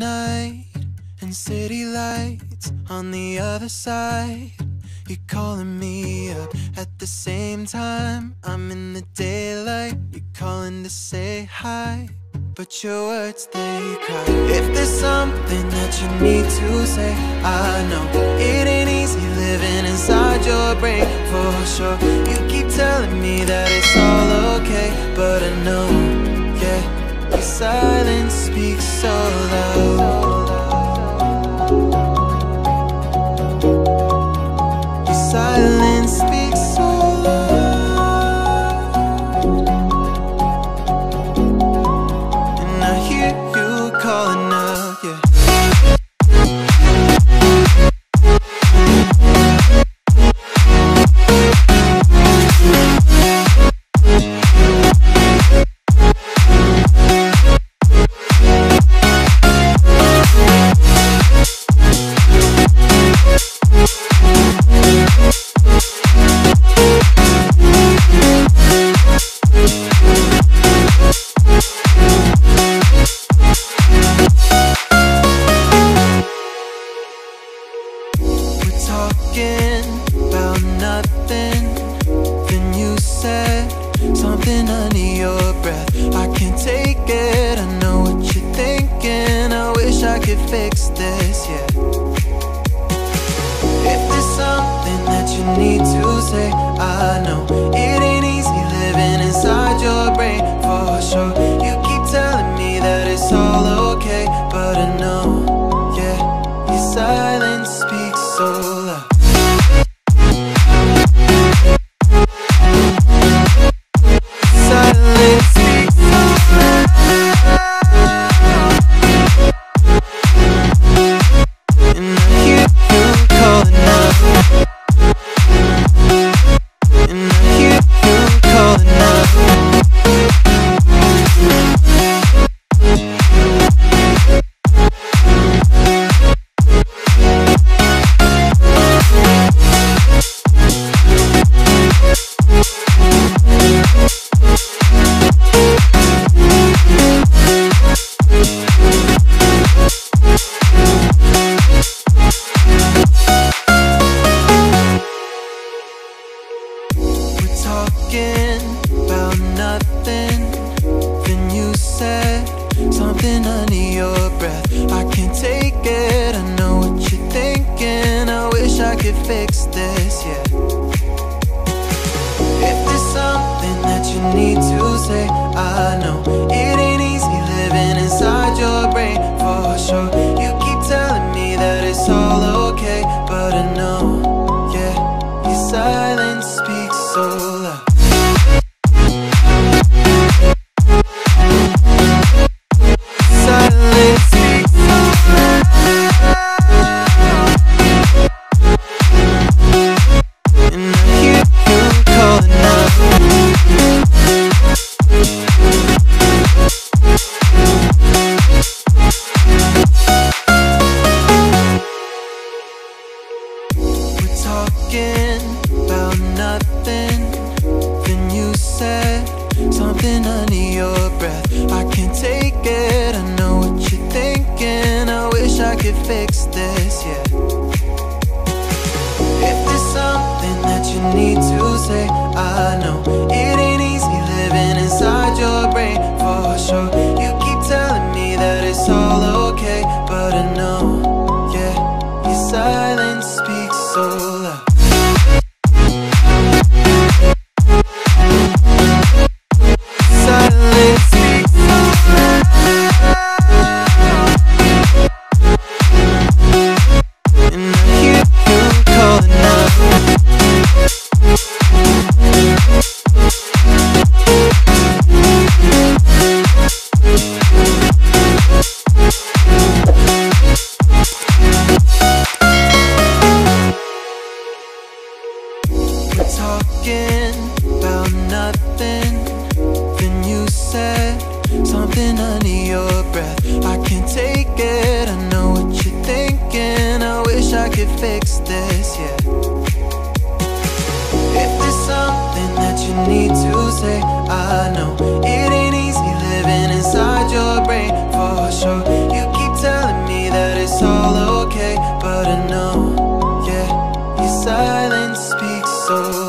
night and city lights on the other side. You're calling me up at the same time. I'm in the daylight. You're calling to say hi, but your words, they cry. If there's something that you need to say, I know it ain't easy living inside your brain, for sure. You keep telling me that it's all okay, but I know, yeah, your silence speaks so loud. Your silence speaks so loud. You keep telling me so